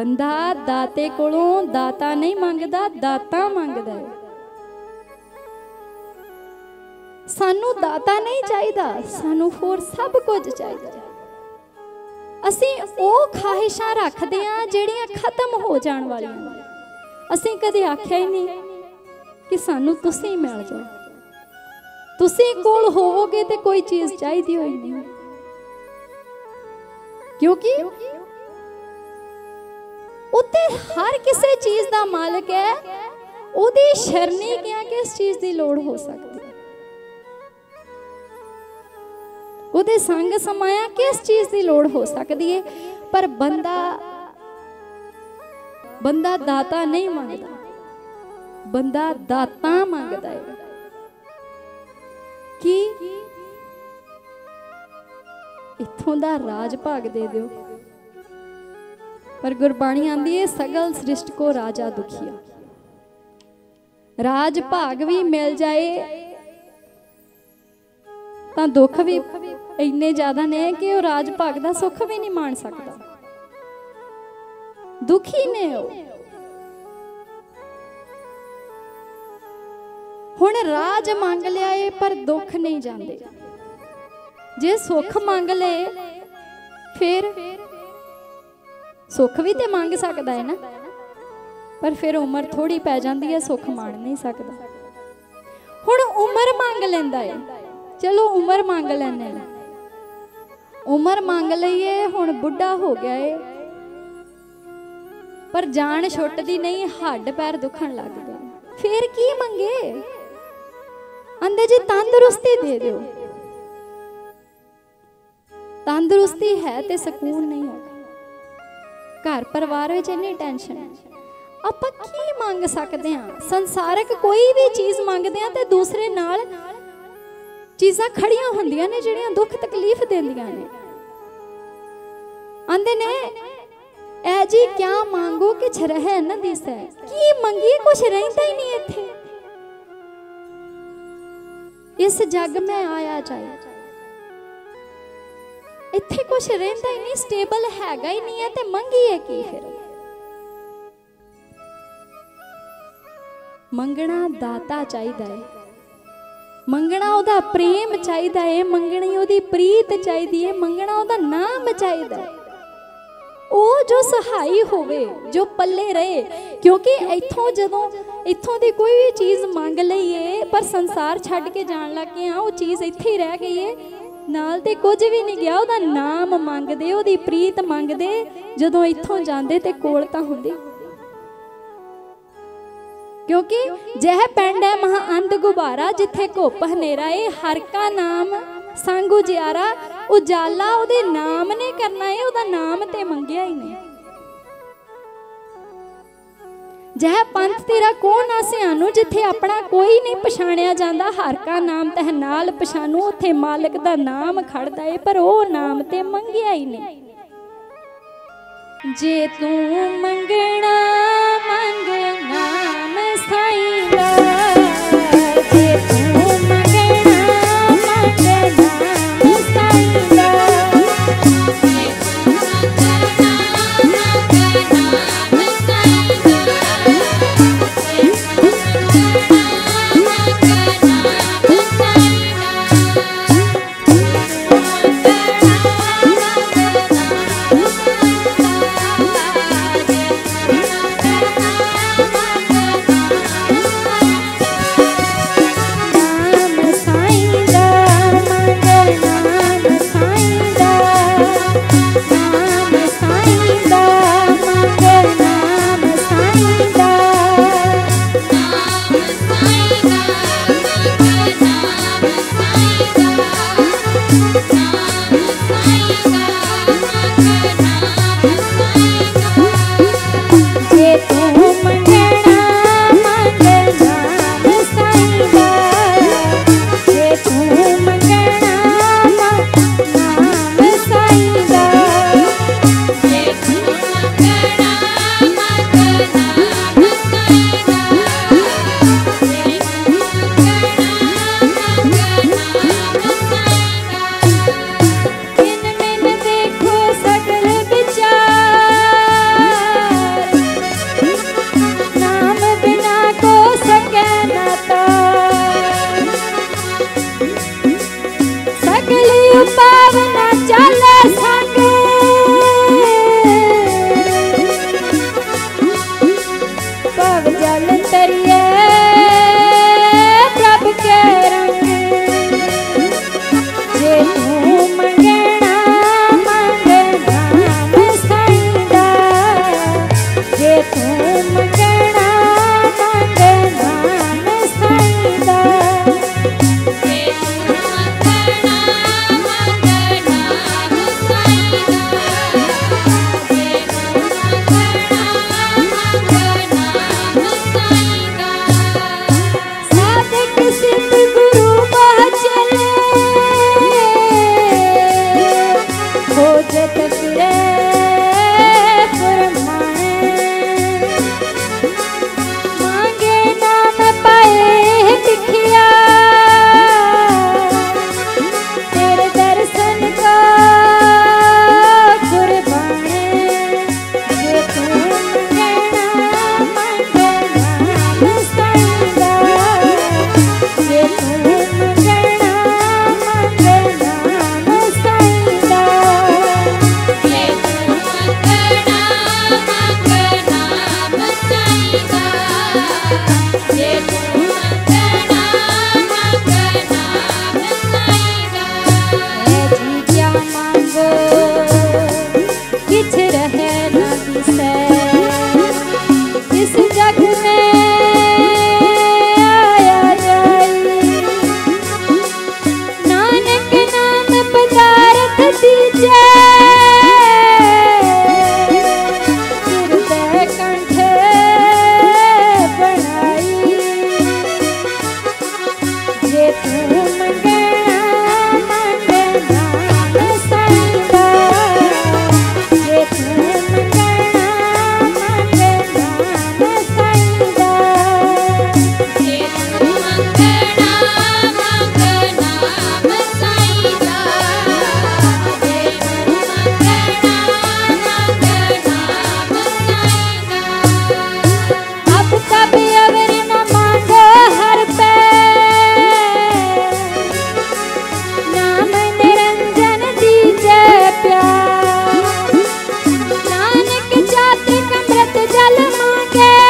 बंदा दाते कोलों दाता नहीं मांगदा, दाता मांगदा है। सानू दाता नहीं चाहिदा, सानू होर सब कुछ चाहिदा। असीं ओह ख्वाहिशां रखदे आं जिहड़ियां खत्म हो जाण वालियां ने। असीं कदे आखिआ ही नहीं कि सानू तुसीं मिल जाओ, तुसीं कोल होवोगे ते कोई चीज़ चाहिदी होई नहीं, क्योंकि उत्ते हर किसी चीज़ दा मालिक है। उहदी शरनी किया किस चीज़ दी लोड़ हो सकदी, उहदे संग समाया किस चीज़ दी लोड़ हो सकदी है। पर बंदा दाता नहीं मंगदा, बंदा दाता मंगदा है कि इत्थों दा राज भाग दे दिओ। पर गुरबाणी आंदी है, सगल सृष्ट को राजा दुखिया। राज भाग भी मिल जाए तो दुख भी इन्ने ज्यादा ने कि वह राज भाग का सुख भी नहीं मान सकता, दुखी ने। हुण राज मांग लिया है पर दुख नहीं जाते। जे सुख मांग ले फिर सुख भी तो मांग सकता है ना, पर फिर उम्र थोड़ी पै जाती है, सुख माण नहीं सकता। हुण उम्र मांग लेंदा है, चलो उम्र मांग लैने, उम्र मांग लईए। हुण बुढ़ा हो गया है पर जान छुटदी नहीं, हड्ड पैर दुखण लग गए, फिर की मंगे। आंदे जी तंदुरुस्ती दे दिओ, तंदुरुस्ती है तो सुकून नहीं है, घर परिवार में इन्नी टेंशन। आप की मांग सकते हैं? संसारक कोई भी चीज़ मांगते हैं तो दूसरे नाल चीज़ां खड़ियां होंदियां ने जिहड़ियां दुख तकलीफ देंदियां ने। आंदे ने ऐ जी क्या मांगो किछ रहे ना दिसै, की मंगी कुछ रहिंदा ही नहीं इत्थे। इस जग में आया जाए इत्थे कुछ रहिंदा ही नहीं, स्टेबल हैगा ही नहीं है ते मंगीए की? फिर मंगना दाता चाहिदा है, मंगना उहदा प्रेम चाहिदा है, मंगनी उहदी प्रीत चाहिदी है, मंगना उहदा नाम चाहिदा है। ओ जो सहाई होवे, जो पल्ले रहे, क्योंकि इत्थों जदों इत्थों दी कोई भी चीज़ मंग लईए पर संसार छड्ड के जाण लग गए, वो चीज़ इत्थे ही रह गई है, नाल ते कुछ भी नहीं गया। उहदा नाम मंगदे, उहदी प्रीत मंगदे, जदों इत्थों जांदे ते कोल तां हुंदे। क्योंकि जह पिंड है महा अंध गुबारा, जिथे घुप हनेरा है, हर का नाम संग उजियारा। उजाला उहदे नाम ने करना है, उहदा नाम ते मंगिया ही नहीं। जह पंथ तेरा कौन आसियानू, जिथे अपना कोई नहीं पछाणिया जाता, हर का नाम तह नाल पछाणू। उत्थे मालिक दा नाम खड़दा है पर ओ नाम ते मंगिया ही नहीं। जे तू मंगना मंग नाम साईं दा, जे तू मंगना मंग नाम साईं दा, जे तू मंगना मंग नाम साईं दा। क्या